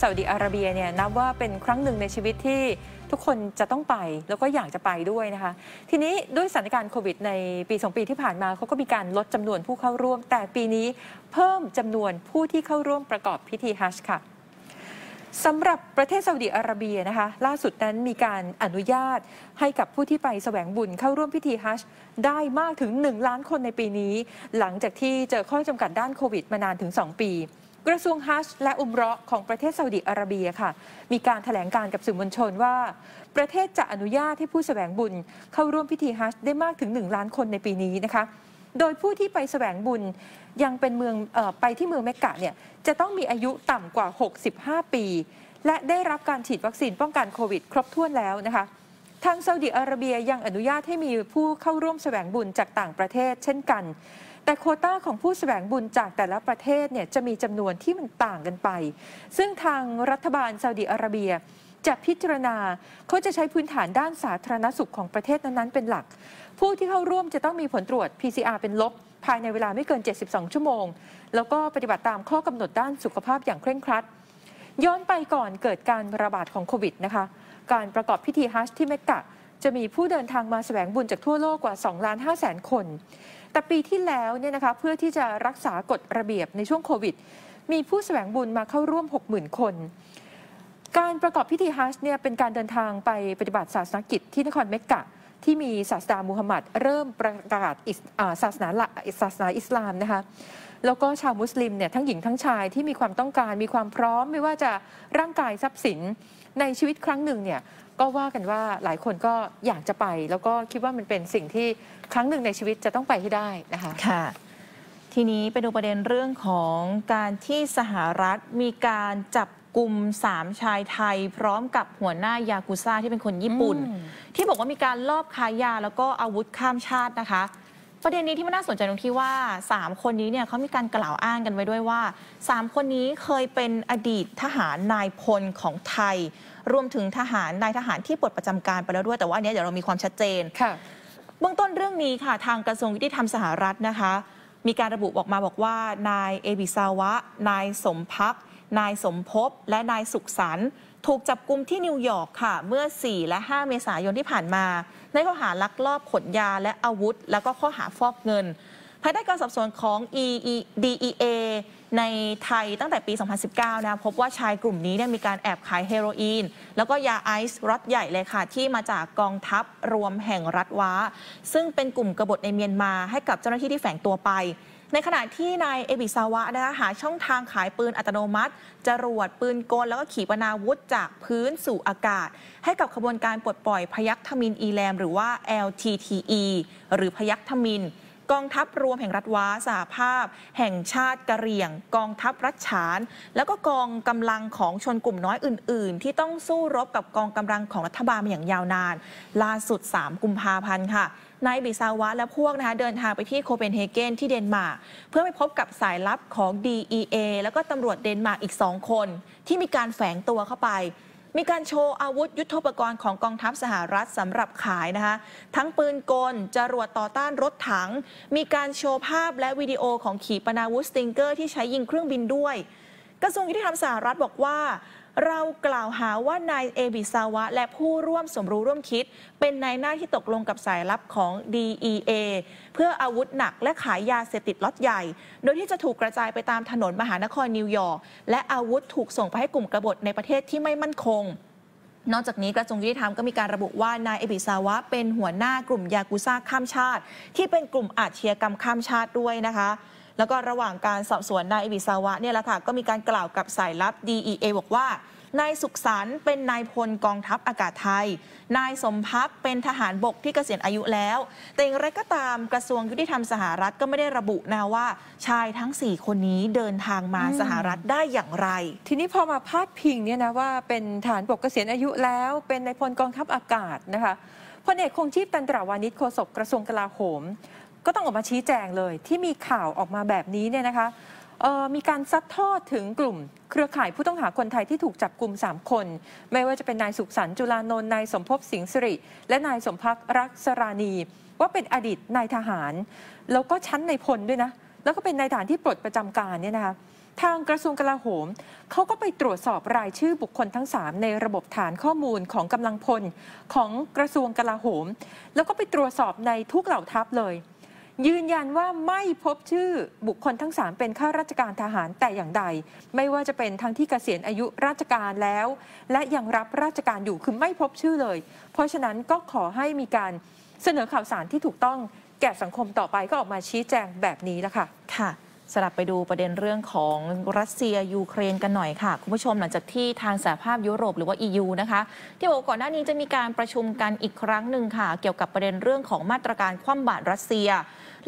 ซาอุดิอาระเบียเนี่ยนับว่าเป็นครั้งหนึ่งในชีวิตที่ทุกคนจะต้องไปแล้วก็อยากจะไปด้วยนะคะทีนี้ด้วยสถานการณ์โควิดในปี2ปีที่ผ่านมาเขาก็มีการลดจำนวนผู้เข้าร่วมแต่ปีนี้เพิ่มจำนวนผู้ที่เข้าร่วมประกอบพิธีฮัจญ์ค่ะสำหรับประเทศซาอุดิอาระเบียนะคะล่าสุดนั้นมีการอนุญาตให้กับผู้ที่ไปแสวงบุญเข้าร่วมพิธีฮัจญ์ได้มากถึง1ล้านคนในปีนี้หลังจากที่เจอข้อจำกัดด้านโควิดมานานถึง2ปีกระทรวงฮัจญ์และอุมเราะห์ของประเทศซาอุดิอาระเบียค่ะมีการแถลงการกับสื่อมวลชนว่าประเทศจะอนุญาตให้ผู้แสวงบุญเข้าร่วมพิธีฮัจญ์ได้มากถึง1ล้านคนในปีนี้นะคะโดยผู้ที่ไปแสวงบุญยังเป็นไปที่เมืองเมกกะเนี่ยจะต้องมีอายุต่ำกว่า65ปีและได้รับการฉีดวัคซีนป้องกันโควิดครบถ้วนแล้วนะคะทางซาอุดิอาระเบียยังอนุญาตให้มีผู้เข้าร่วมแสวงบุญจากต่างประเทศเช่นกันแต่โควต้าของผู้แสวงบุญจากแต่ละประเทศเนี่ยจะมีจำนวนที่มันต่างกันไปซึ่งทางรัฐบาลซาอุดิอาระเบียจะพิจารณาเขาจะใช้พื้นฐานด้านสาธารณสุขของประเทศนั้นๆเป็นหลักผู้ที่เข้าร่วมจะต้องมีผลตรวจ PCR เป็นลบภายในเวลาไม่เกิน72ชั่วโมงแล้วก็ปฏิบัติตามข้อกำหนดด้านสุขภาพอย่างเคร่งครัดย้อนไปก่อนเกิดการระบาดของโควิดนะคะการประกอบพิธีฮัจญ์ที่เมกกะจะมีผู้เดินทางมาแสวงบุญจากทั่วโลกกว่า 2,500,000 คนแต่ปีที่แล้วเนี่ยนะคะเพื่อที่จะรักษากฎระเบียบในช่วงโควิดมีผู้แสวงบุญมาเข้าร่วม 60,000 คนการประกอบพิธีฮัจญ์เนี่ยเป็นการเดินทางไปปฏิบัติศาสนกิจที่นครเมกกะที่มีศาสดามูฮัมหมัดเริ่มประกาศศาสนาอิสลามนะคะแล้วก็ชาวมุสลิมเนี่ยทั้งหญิงทั้งชายที่มีความต้องการมีความพร้อมไม่ว่าจะร่างกายทรัพย์สินในชีวิตครั้งหนึ่งเนี่ยก็ว่ากันว่าหลายคนก็อยากจะไปแล้วก็คิดว่ามันเป็นสิ่งที่ครั้งหนึ่งในชีวิตจะต้องไปให้ได้นะคะค่ะทีนี้ไปดูประเด็นเรื่องของการที่สหรัฐมีการจับกลุ่ม3ชายไทยพร้อมกับหัวหน้ายากุซ่าที่เป็นคนญี่ปุ่นที่บอกว่ามีการลอบค้ายาแล้วก็อาวุธข้ามชาตินะคะประเด็นนี้ที่มันน่าสนใจตรงที่ว่า3คนนี้เนี่ยเขามีการกล่าวอ้างกันไว้ด้วยว่า3คนนี้เคยเป็นอดีตทหารนายพลของไทยรวมถึงนายทหารที่ปลดประจำการไปแล้วด้วยแต่ว่าอันนี้เดี๋ยวเรามีความชัดเจนค่ะเบื้องต้นเรื่องนี้ค่ะทางกระทรวงยุติธรรมสหรัฐนะคะมีการระบุออกมาบอกว่านายเอบิซาวะนายสมภักดิ์นายสมภพและนายสุขสรรค์ถูกจับกุมที่นิวยอร์กค่ะเมื่อ4และ5เมษายนที่ผ่านมาในข้อหาลักลอบขนยาและอาวุธแล้วก็ข้อหาฟอกเงินภายใต้การสอบสวนของ DEA ในไทยตั้งแต่ปี2019นะพบว่าชายกลุ่มนี้มีการแอบขายเฮโรอีนแล้วก็ยาไอซ์ล็อตใหญ่เลยค่ะที่มาจากกองทัพรวมแห่งรัฐว้าซึ่งเป็นกลุ่มกบฏในเมียนมาให้กับเจ้าหน้าที่ที่แฝงตัวไปในขณะที่นายเอบิซาวะนะคะหาช่องทางขายปืนอัตโนมัติจรวดปืนกลแล้วก็ขีปนาวุธจากพื้นสู่อากาศให้กับขบวนการปลดปล่อยพยัคฆมินอีแลมหรือว่า LTTE หรือพยัคฆมินกองทัพรวมแห่งรัฐว้าสหภาพแห่งชาติกะเหรี่ยงกองทัพรัฐฉานแล้วก็กองกำลังของชนกลุ่มน้อยอื่นๆที่ต้องสู้รบกับกองกำลังของรัฐบาลมาอย่างยาวนานล่าสุด3กุมภาพันธ์ค่ะนายบิซาวะและพวกนะคะเดินทางไปที่โคเปนเฮเกนที่เดนมาร์กเพื่อไปพบกับสายลับของ DEA แล้วก็ตำรวจเดนมาร์กอีก2คนที่มีการแฝงตัวเข้าไปมีการโชว์อาวุธยุทโธปกรณ์ของกองทัพสหรัฐสำหรับขายนะคะทั้งปืนกลจรวดต่อต้านรถถังมีการโชว์ภาพและวิดีโอของขีปนาวุธสติงเกอร์ที่ใช้ยิงเครื่องบินด้วยกระทรวงยุติธรรมสหรัฐบอกว่าเรากล่าวหาว่านายเอบิซาวะและผู้ร่วมสมรู้ร่วมคิดเป็นนายหน้าที่ตกลงกับสายลับของ DEA เพื่ออาวุธหนักและขายยาเสพติดล็อตใหญ่โดยที่จะถูกกระจายไปตามถนนมหานครนิวยอร์กและอาวุธถูกส่งไปให้กลุ่มกบฏในประเทศที่ไม่มั่นคงนอกจากนี้กระทรวงยุติธรรมก็มีการระบุว่านายเอบิซาวะเป็นหัวหน้ากลุ่มยากุซ่าข้ามชาติที่เป็นกลุ่มอาชญากรรมข้ามชาติด้วยนะคะแล้วก็ระหว่างการสอบสวนนายเอบิซาวะเนี่ยแหละค่ะก็มีการกล่าวกับสายลับ DEA บอกว่านายสุขสรรค์เป็นนายพลกองทัพอากาศไทยนายสมภักดิ์เป็นทหารบกที่เกษียณอายุแล้วแต่อย่างไรก็ตามกระทรวงยุติธรรมสหรัฐก็ไม่ได้ระบุนะว่าชายทั้ง4คนนี้เดินทางมาสหรัฐได้อย่างไรทีนี้พอมาพาดพิงเนี่ยนะว่าเป็นทหารบกเกษียณอายุแล้วเป็นนายพลกองทัพอากาศนะคะพลเอกคงชีพตันตราวานิชโฆษกกระทรวงกลาโหมก็ต้องออกมาชี้แจงเลยที่มีข่าวออกมาแบบนี้เนี่ยนะคะมีการซัดทอดถึงกลุ่มเครือข่ายผู้ต้องหาคนไทยที่ถูกจับกุม3คนไม่ว่าจะเป็นนายสุขสรรค์จุลานนท์นายสมภพสิงห์สิริและนายสมภักดิ์รักษราณีว่าเป็นอดีตนายทหารแล้วก็ชั้นนายพลด้วยนะแล้วก็เป็นนายทหารที่ปลดประจำการเนี่ยนะคะ ทางกระทรวงกลาโหมเขาก็ไปตรวจสอบรายชื่อบุคคลทั้ง3ในระบบฐานข้อมูลของกำลังพลของกระทรวงกลาโหมแล้วก็ไปตรวจสอบในทุกเหล่าทัพเลยยืนยันว่าไม่พบชื่อบุคคลทั้ง3เป็นข้าราชการทหารแต่อย่างใดไม่ว่าจะเป็นทั้งที่เกษียณอายุราชการแล้วและยังรับราชการอยู่คือไม่พบชื่อเลยเพราะฉะนั้นก็ขอให้มีการเสนอข่าวสารที่ถูกต้องแก่สังคมต่อไปก็ออกมาชี้แจงแบบนี้แล้วค่ะค่ะสลับไปดูประเด็นเรื่องของรัสเซียยูเครนกันหน่อยค่ะคุณผู้ชมหลังจากที่ทางสหภาพยุโรปหรือว่า EU นะคะที่บอกก่อนหน้านี้จะมีการประชุมกันอีกครั้งหนึ่งค่ะเกี่ยวกับประเด็นเรื่องของมาตรการคว่ำบาตรรัสเซีย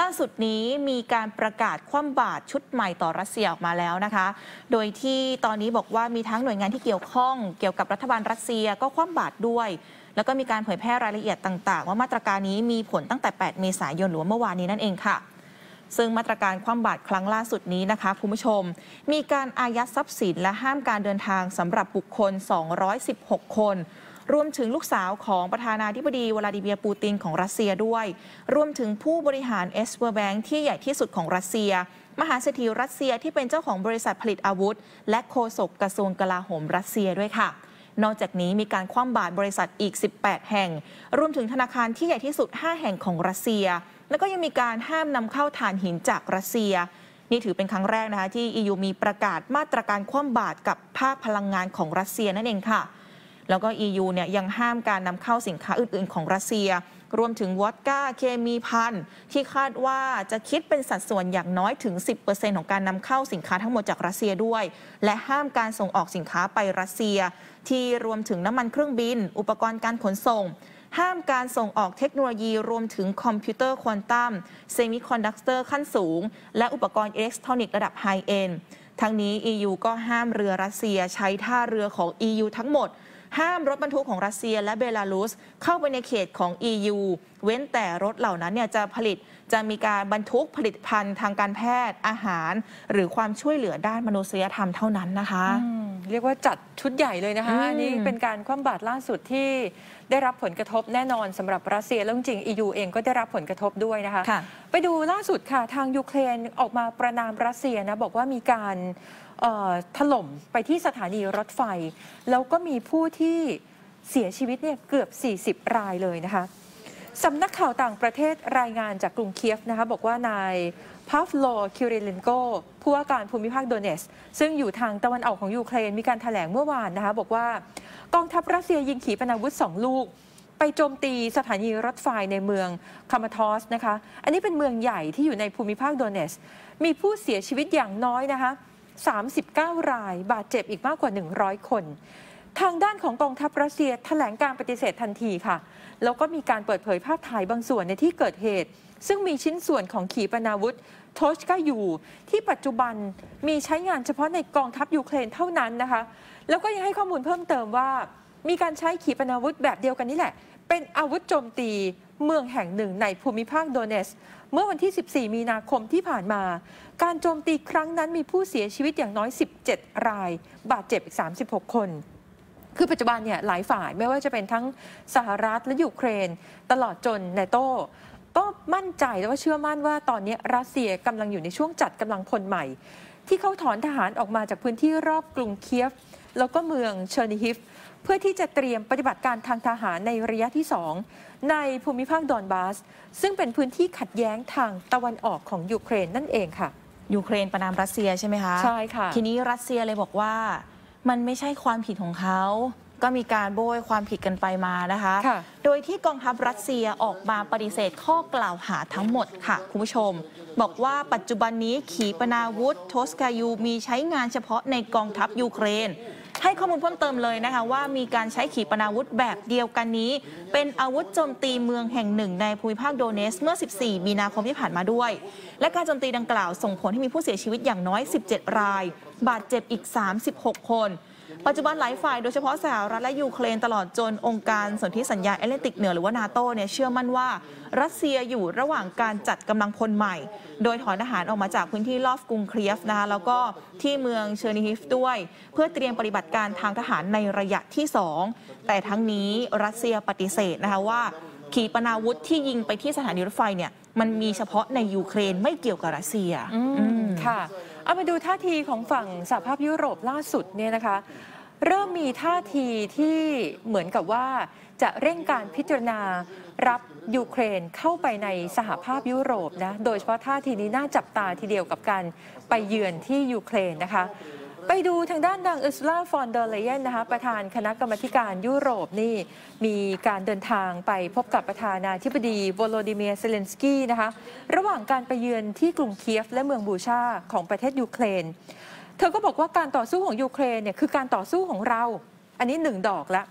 ล่าสุดนี้มีการประกาศคว่ำบาตรชุดใหม่ต่อรัสเซียออกมาแล้วนะคะโดยที่ตอนนี้บอกว่ามีทั้งหน่วยงานที่เกี่ยวข้องเกี่ยวกับรัฐบาลรัสเซียก็คว่ำบาตรด้วยแล้วก็มีการเผยแพร่รายละเอียดต่างๆว่ามาตรการนี้มีผลตั้งแต่8 เมษายนหรือว่าเมื่อวานนี้นั่นเองค่ะซึ่งมาตรการคว่ำบาตรครั้งล่าสุดนี้นะคะคุณผู้ชมมีการอายัดทรัพย์สินและห้ามการเดินทางสำหรับบุคคล216คนรวมถึงลูกสาวของประธานาธิบดีวลาดิเมียร์ปูตินของรัสเซียด้วยรวมถึงผู้บริหารเอสเวอร์แบงค์ที่ใหญ่ที่สุดของรัสเซียมหาเศรษฐีรัสเซียที่เป็นเจ้าของบริษัทผลิตอาวุธและโฆษกกระทรวงกลาโหมรัสเซียด้วยค่ะนอกจากนี้มีการคว่ำบาตรบริษัทอีก18แห่งรวมถึงธนาคารที่ใหญ่ที่สุด5แห่งของรัสเซียแล้วก็ยังมีการห้ามนำเข้าถ่านหินจากรัสเซียนี่ถือเป็นครั้งแรกนะคะที่ EU มีประกาศมาตรการคว่ำบาตรกับภาคพลังงานของรัสเซียนั่นเองค่ะแล้วก็ EU เนี่ยยังห้ามการนำเข้าสินค้าอื่นๆของรัสเซียรวมถึงวอดก้าเคมีพันที่คาดว่าจะคิดเป็นสัดส่วนอย่างน้อยถึง 10% ของการนำเข้าสินค้าทั้งหมดจากรัสเซียด้วยและห้ามการส่งออกสินค้าไปรัสเซียที่รวมถึงน้ำมันเครื่องบินอุปกรณ์การขนส่งห้ามการส่งออกเทคโนโลยีรวมถึงคอมพิวเตอร์ควอนตัมเซมิคอนดักเตอร์ขั้นสูงและอุปกรณ์อิเล็กทรอนิกส์ระดับไฮเอ็นทั้งนี้ EU ก็ห้ามเรือรัสเซียใช้ท่าเรือของ EU ทั้งหมดห้ามรถบรรทุกของรัสเซียและเบลารุสเข้าไปในเขตของ EU เว้นแต่รถเหล่านั้นเนี่ยจะมีการบรรทุกผลิตภัณฑ์ทางการแพทย์อาหารหรือความช่วยเหลือด้านมนุษยธรรมเท่านั้นนะคะเรียกว่าจัดชุดใหญ่เลยนะคะนี่เป็นการคว่ำบาตรล่าสุดที่ได้รับผลกระทบแน่นอนสำหรับรัสเซียแล้วจริง EU เองก็ได้รับผลกระทบด้วยนะคะไปดูล่าสุดค่ะทางยูเครนออกมาประณามรัสเซียนะบอกว่ามีการถล่มไปที่สถานีรถไฟแล้วก็มีผู้ที่เสียชีวิตเนี่ยเกือบ40รายเลยนะคะสำนักข่าวต่างประเทศรายงานจากกรุงเคียฟนะคะบอกว่านายพาฟโลคิริเลนโกผู้ว่าการภูมิภาคโดเนสซึ่งอยู่ทางตะวันออกของยูเครนมีการแถลงเมื่อวานนะคะบอกว่ากองทัพรัสเซียยิงขีปนาวุธ2ลูกไปโจมตีสถานีรถไฟในเมืองคามาทอสนะคะอันนี้เป็นเมืองใหญ่ที่อยู่ในภูมิภาคโดเนสมีผู้เสียชีวิตอย่างน้อยนะคะ39รายบาดเจ็บอีกมากกว่า100คนทางด้านของกองทัพรัสเซียแถลงการปฏิเสธทันทีค่ะแล้วก็มีการเปิดเผยภาพถ่ายบางส่วนในที่เกิดเหตุซึ่งมีชิ้นส่วนของขีปนาวุธโทชกายูที่ปัจจุบันมีใช้งานเฉพาะในกองทัพยูเครนเท่านั้นนะคะแล้วก็ยังให้ข้อมูลเพิ่มเติมว่ามีการใช้ขีปนาวุธแบบเดียวกันนี่แหละเป็นอาวุธโจมตีเมืองแห่งหนึ่งในภูมิภาคโดเนสเมื่อวันที่14มีนาคมที่ผ่านมาการโจมตีครั้งนั้นมีผู้เสียชีวิตอย่างน้อย17รายบาดเจ็บอีก36คนคือปัจจุบันเนี่ยหลายฝ่ายไม่ว่าจะเป็นทั้งสหรัฐและยูเครนตลอดจนเนโต้ก็มั่นใจและว่าเชื่อมั่นว่าตอนนี้รัสเซียกำลังอยู่ในช่วงจัดกำลังพลใหม่ที่เขาถอนทหารออกมาจากพื้นที่รอบกรุงเคียฟแล้วก็เมืองเชอร์นิฮิฟเพื่อที่จะเตรียมปฏิบัติการทางทหารในระยะที่2ในภูมิภาคดอนบาสซึ่งเป็นพื้นที่ขัดแย้งทางตะวันออกของยูเครนนั่นเองค่ะยูเครนประณามรัสเซียใช่ไหมคะใช่ค่ะทีนี้รัสเซียเลยบอกว่ามันไม่ใช่ความผิดของเขาก็มีการโบยความผิดกันไปมานะคะโดยที่กองทัพรัสเซียออกมาปฏิเสธข้อกล่าวหาทั้งหมดค่ะคุณผู้ชมบอกว่าปัจจุบันนี้ขีปนาวุธโทสกายูมีใช้งานเฉพาะในกองทัพยูเครนให้ข้อมูลเพิ่มเติมเลยนะคะว่ามีการใช้ขีปนาวุธแบบเดียวกันนี้เป็นอาวุธโจมตีเมืองแห่งหนึ่งในภูมิภาคโดเนสเมื่อ14มีนาคมที่ผ่านมาด้วยและการโจมตีดังกล่าวส่งผลให้มีผู้เสียชีวิตอย่างน้อย17รายบาดเจ็บอีก36คนปัจจุบันหลายฝ่ายโดยเฉพาะสหรัฐและยูเครนตลอดจนองค์การสนธิสัญญาแอตแลนติกเหนือหรือว่า NATO เนี่ยเชื่อมั่นว่ารัสเซียอยู่ระหว่างการจัดกำลังพลใหม่โดยถอนทหารออกมาจากพื้นที่รอบกรุงเคียฟนะคะแล้วก็ที่เมืองเชอร์นิฮิฟด้วยเพื่อเตรียมปฏิบัติการทางทหารในระยะที่2แต่ทั้งนี้รัสเซียปฏิเสธนะคะว่าขีปนาวุธที่ยิงไปที่สถานีรถไฟเนี่ยมันมีเฉพาะในยูเครนไม่เกี่ยวกับรัสเซียค่ะ เอามาดูท่าทีของฝั่งสหภาพยุโรปล่าสุดเนี่ยนะคะเริ่มมีท่าทีที่เหมือนกับว่าจะเร่งการพิจารณารับยูเครนเข้าไปในสหภาพยุโรปนะโดยเฉพาะท่าทีนี้น่าจับตาทีเดียวกับการไปเยือนที่ยูเครนนะคะไปดูทางด้านนางอุสลาฟอนเดอร์เลเยนนะคะประธานคณะกรรมการยุโรปนี่มีการเดินทางไปพบกับประธานาธิบดีโวโลดิเมียร์เซเลนสกี้นะคะระหว่างการไปเยือนที่กรุงเคียฟและเมืองบูชาของประเทศยูเครนเธอก็บอกว่าการต่อสู้ของยูเครนเนี่ยคือการต่อสู้ของเราอันนี้หนึ่งดอกแล้ว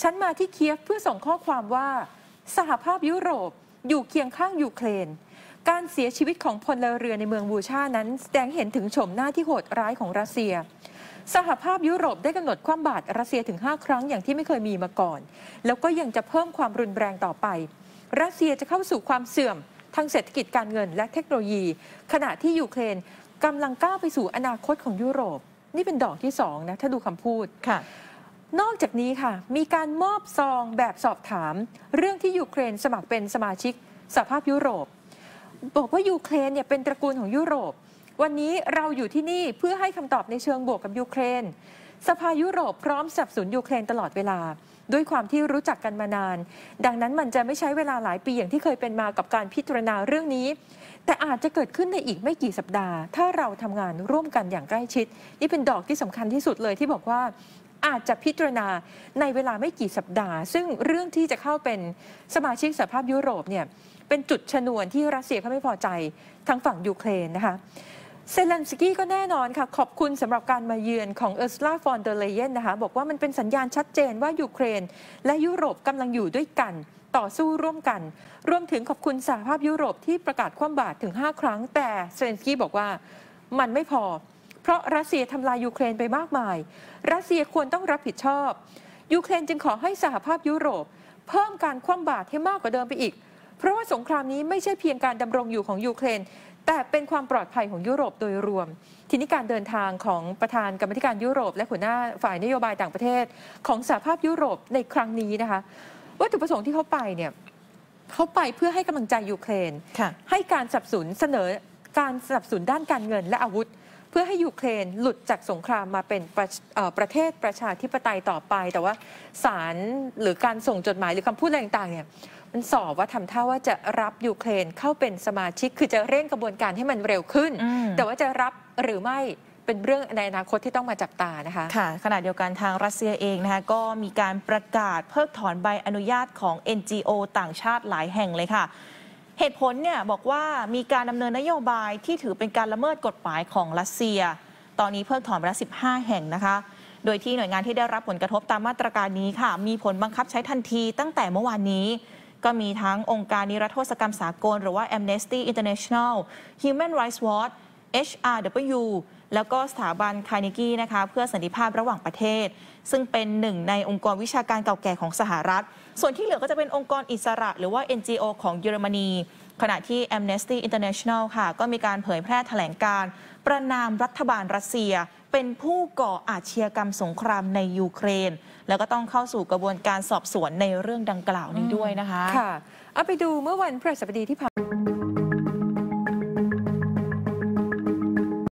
ฉันมาที่เคียฟเพื่อส่งข้อความว่าสหภาพยุโรปอยู่เคียงข้างยูเครนการเสียชีวิตของพลเรือนในเมืองบูชานั้นแสดงเห็นถึงโฉมหน้าที่โหดร้ายของรัสเซียสหภาพยุโรปได้กำหนดคว่ำบาตรรัสเซียถึง5 ครั้งอย่างที่ไม่เคยมีมาก่อนแล้วก็ยังจะเพิ่มความรุนแรงต่อไปรัสเซียจะเข้าสู่ความเสื่อมทางเศรษฐกิจการเงินและเทคโนโลยีขณะที่ยูเครนกำลังก้าวไปสู่อนาคตของยุโรปนี่เป็นดอกที่2นะถ้าดูคำพูดค่ะนอกจากนี้ค่ะมีการมอบซองแบบสอบถามเรื่องที่ยูเครนสมัครเป็นสมาชิกสหภาพยุโรปบอกว่ายูเครนเนี่ยเป็นตระกูลของยุโรปวันนี้เราอยู่ที่นี่เพื่อให้คำตอบในเชิงบวกกับยูเครนสภายุโรปพร้อมสนับสนุนยูเครนตลอดเวลาด้วยความที่รู้จักกันมานานดังนั้นมันจะไม่ใช้เวลาหลายปีอย่างที่เคยเป็นมากับการพิจารณาเรื่องนี้แต่อาจจะเกิดขึ้นในอีกไม่กี่สัปดาห์ถ้าเราทำงานร่วมกันอย่างใกล้ชิดนี่เป็นดอกที่สำคัญที่สุดเลยที่บอกว่าอาจจะพิจารณาในเวลาไม่กี่สัปดาห์ซึ่งเรื่องที่จะเข้าเป็นสมาชิกสหภาพยุโรปเนี่ยเป็นจุดชนวนที่รัสเซียเขาไม่พอใจทางฝั่งยูเครนนะคะเซเลนสกี้ก็แน่นอนค่ะขอบคุณสำหรับการมาเยือนของอุร์ซูลา ฟอนเดอร์เลเยนนะคะบอกว่ามันเป็นสัญญาณชัดเจนว่ายูเครนและยุโรปกำลังอยู่ด้วยกันต่อสู้ร่วมกันรวมถึงขอบคุณสหภาพยุโรปที่ประกาศคว่ำบาตรถึง5 ครั้งแต่เซเลนสกี้บอกว่ามันไม่พอเพราะรัสเซียทำลายยูเครนไปมากมายรัสเซียควรต้องรับผิดชอบยูเครนจึงขอให้สหภาพยุโรปเพิ่มการคว่ำบาตรให้มากกว่าเดิมไปอีกเพราะว่าสงครามนี้ไม่ใช่เพียงการดำรงอยู่ของยูเครนแต่เป็นความปลอดภัยของยุโรปโดยรวมทีนี้การเดินทางของประธานกรรมการยุโรปและหัวหน้าฝ่ายนโยบายต่างประเทศของสหภาพยุโรปในครั้งนี้นะคะวัตถุประสงค์ที่เขาไปเนี่ยเขาไปเพื่อให้กำลังใจยูเครนให้การสนับสนุนเสนอการสนับสนุนด้านการเงินและอาวุธเพื่อให้ยูเครนหลุดจากสงครามมาเป็นประเทศประชาธิปไตยต่อไปแต่ว่าศาลหรือการส่งจดหมายหรือคำพูดอะไรต่างๆเนี่ยมันสอบว่าทำท่าว่าจะรับยูเครนเข้าเป็นสมาชิกคือจะเร่งกระบวนการให้มันเร็วขึ้นแต่ว่าจะรับหรือไม่เป็นเรื่องในอนาคตที่ต้องมาจับตานะคะค่ะขณะเดียวกันทางรัสเซียเองนะคะก็มีการประกาศเพิกถอนใบอนุญาตของ NGO ต่างชาติหลายแห่งเลยค่ะเหตุผลเนี่ยบอกว่ามีการดำเนินนโยบายที่ถือเป็นการละเมิดกฎหมายของรัสเซียตอนนี้เพิกถอนไปแล้ว15 แห่งนะคะโดยที่หน่วยงานที่ได้รับผลกระทบตามมาตรการนี้ค่ะมีผลบังคับใช้ทันทีตั้งแต่เมื่อวานนี้ก็มีทั้งองค์การนิรโทษกรรมสากลหรือว่า Amnesty International Human Rights Watch HRW แล้วก็สถาบันคาร์เนกีนะคะเพื่อสันติภาพระหว่างประเทศซึ่งเป็นหนึ่งในองค์กรวิชาการเก่าแก่ของสหรัฐส่วนที่เหลือก็จะเป็นองค์กรอิสระหรือว่า NGO ของเยอรมนีขณะที่ Amnesty International ค่ะก็มีการเผยแพร่แถลงการประณามรัฐบาลรัสเซียเป็นผู้ก่ออาชญากรรมสงครามในยูเครนแล้วก็ต้องเข้าสู่กระบวนการสอบสวนในเรื่องดังกล่าวนี้ด้วยนะคะค่ะเอาไปดูเมื่อวันพฤหัสบดีที่ผ่าน